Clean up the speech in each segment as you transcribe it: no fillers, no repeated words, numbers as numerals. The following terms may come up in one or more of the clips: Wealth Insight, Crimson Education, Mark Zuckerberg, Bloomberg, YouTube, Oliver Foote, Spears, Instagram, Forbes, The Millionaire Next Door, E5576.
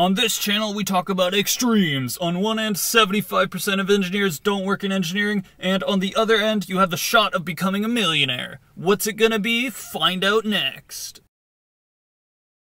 On this channel, we talk about extremes. On one end, 75% of engineers don't work in engineering, and on the other end, you have the shot of becoming a millionaire. What's it gonna be? Find out next.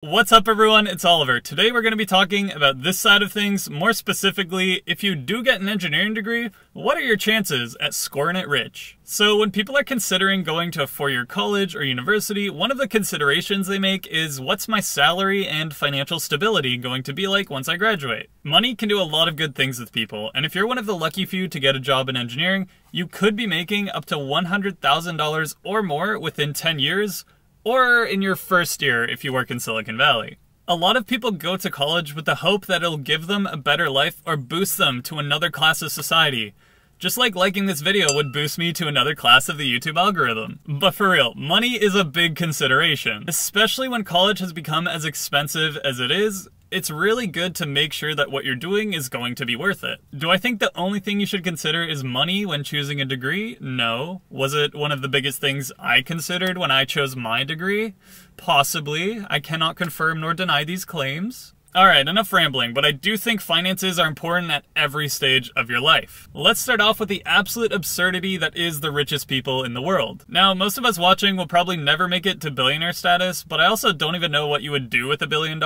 What's up, everyone? It's Oliver. Today, we're gonna be talking about this side of things. More specifically, if you do get an engineering degree, what are your chances at scoring it rich? So when people are considering going to a four-year college or university, one of the considerations they make is what's my salary and financial stability going to be like once I graduate? Money can do a lot of good things with people, and if you're one of the lucky few to get a job in engineering, you could be making up to $100,000 or more within 10 years, or in your first year if you work in Silicon Valley. A lot of people go to college with the hope that it'll give them a better life or boost them to another class of society. Just like liking this video would boost me to another class of the YouTube algorithm. But for real, money is a big consideration. Especially when college has become as expensive as it is, it's really good to make sure that what you're doing is going to be worth it. Do I think the only thing you should consider is money when choosing a degree? No. Was it one of the biggest things I considered when I chose my degree? Possibly. I cannot confirm nor deny these claims. All right, enough rambling, but I do think finances are important at every stage of your life. Let's start off with the absolute absurdity that is the richest people in the world. Now, most of us watching will probably never make it to billionaire status, but I also don't even know what you would do with $1 billion.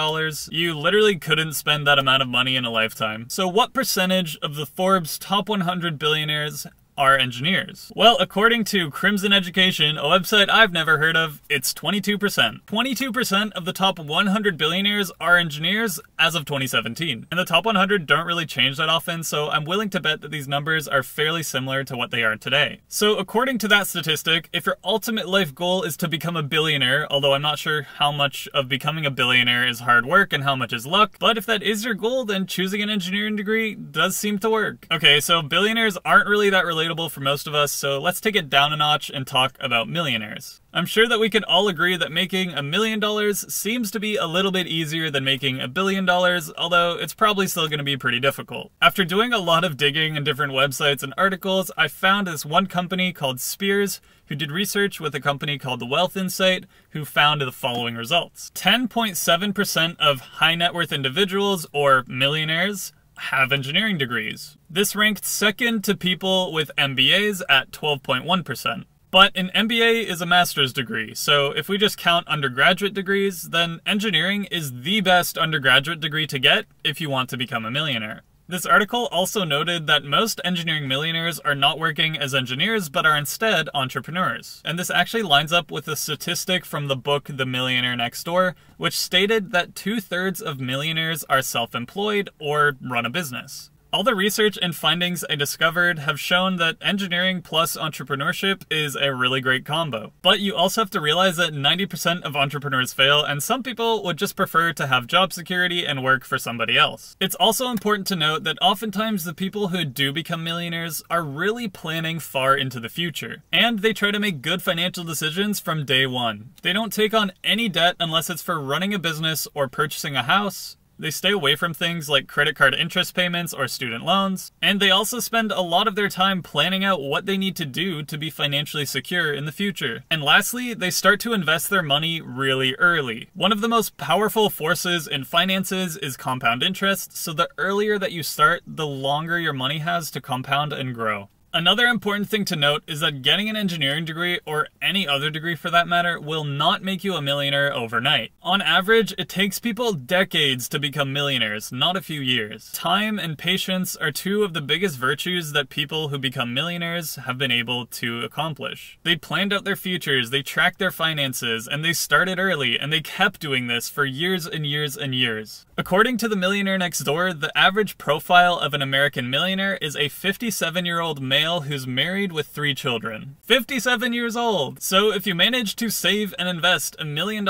You literally couldn't spend that amount of money in a lifetime. So what percentage of the Forbes top 100 billionaires are engineers? Well, according to Crimson Education, a website I've never heard of, it's 22%. 22% of the top 100 billionaires are engineers as of 2017. And the top 100 don't really change that often, so I'm willing to bet that these numbers are fairly similar to what they are today. So according to that statistic, if your ultimate life goal is to become a billionaire, although I'm not sure how much of becoming a billionaire is hard work and how much is luck, but if that is your goal, then choosing an engineering degree does seem to work. Okay, so billionaires aren't really that related for most of us, so let's take it down a notch and talk about millionaires. I'm sure that we can all agree that making $1 million seems to be a little bit easier than making $1 billion, although it's probably still going to be pretty difficult. After doing a lot of digging in different websites and articles, I found this one company called Spears, who did research with a company called Wealth Insight, who found the following results. 10.7% of high net worth individuals, or millionaires, have engineering degrees. This ranked second to people with MBAs at 12.1%. But an MBA is a master's degree, so if we just count undergraduate degrees, then engineering is the best undergraduate degree to get if you want to become a millionaire. This article also noted that most engineering millionaires are not working as engineers, but are instead entrepreneurs. And this actually lines up with a statistic from the book The Millionaire Next Door, which stated that 2/3 of millionaires are self-employed or run a business. All the research and findings I discovered have shown that engineering plus entrepreneurship is a really great combo. But you also have to realize that 90% of entrepreneurs fail, and some people would just prefer to have job security and work for somebody else. It's also important to note that oftentimes the people who do become millionaires are really planning far into the future, and they try to make good financial decisions from day one. They don't take on any debt unless it's for running a business or purchasing a house. They stay away from things like credit card interest payments or student loans, and they also spend a lot of their time planning out what they need to do to be financially secure in the future. And lastly, they start to invest their money really early. One of the most powerful forces in finances is compound interest, so the earlier that you start, the longer your money has to compound and grow. Another important thing to note is that getting an engineering degree, or any other degree for that matter, will not make you a millionaire overnight. On average, it takes people decades to become millionaires, not a few years. Time and patience are two of the biggest virtues that people who become millionaires have been able to accomplish. They planned out their futures, they tracked their finances, and they started early, and they kept doing this for years and years and years. According to The Millionaire Next Door, the average profile of an American millionaire is a 57-year-old male who's married with 3 children. 57 years old! So if you manage to save and invest $1 million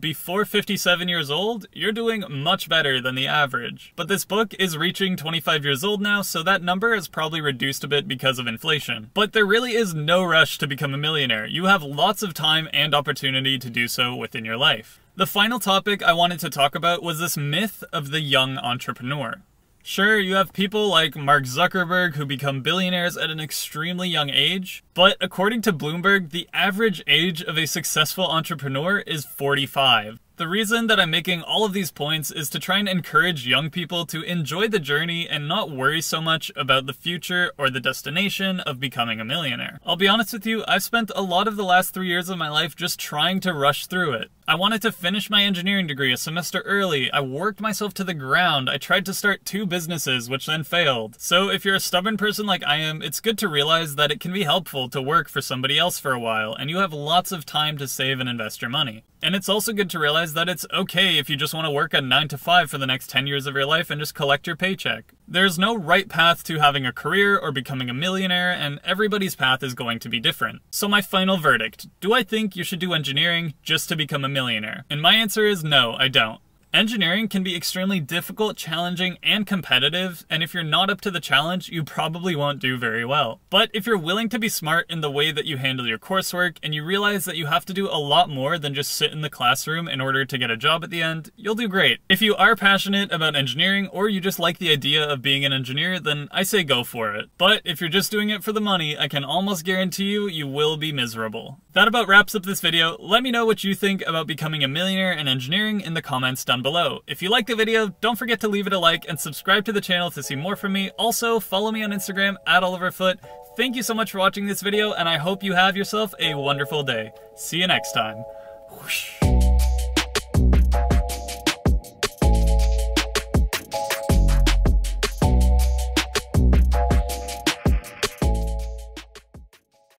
before 57 years old, you're doing much better than the average. But this book is reaching 25 years old now, so that number is probably reduced a bit because of inflation. But there really is no rush to become a millionaire. You have lots of time and opportunity to do so within your life. The final topic I wanted to talk about was this myth of the young entrepreneur. Sure, you have people like Mark Zuckerberg who become billionaires at an extremely young age, but according to Bloomberg, the average age of a successful entrepreneur is 45. The reason that I'm making all of these points is to try and encourage young people to enjoy the journey and not worry so much about the future or the destination of becoming a millionaire. I'll be honest with you, I've spent a lot of the last 3 years of my life just trying to rush through it. I wanted to finish my engineering degree a semester early, I worked myself to the ground, I tried to start 2 businesses, which then failed. So if you're a stubborn person like I am, it's good to realize that it can be helpful to work for somebody else for a while, and you have lots of time to save and invest your money. And it's also good to realize that it's okay if you just want to work a 9-to-5 for the next 10 years of your life and just collect your paycheck. There's no right path to having a career or becoming a millionaire, and everybody's path is going to be different. So my final verdict, do I think you should do engineering just to become a millionaire? And my answer is no, I don't. Engineering can be extremely difficult, challenging, and competitive, and if you're not up to the challenge, you probably won't do very well. But if you're willing to be smart in the way that you handle your coursework, and you realize that you have to do a lot more than just sit in the classroom in order to get a job at the end, you'll do great. If you are passionate about engineering, or you just like the idea of being an engineer, then I say go for it. But if you're just doing it for the money, I can almost guarantee you will be miserable. That about wraps up this video. Let me know what you think about becoming a millionaire and engineering in the comments down below. If you liked the video, don't forget to leave it a like and subscribe to the channel to see more from me. Also, follow me on Instagram @OliverFoote. Thank you so much for watching this video, and I hope you have yourself a wonderful day. See you next time. Whoosh.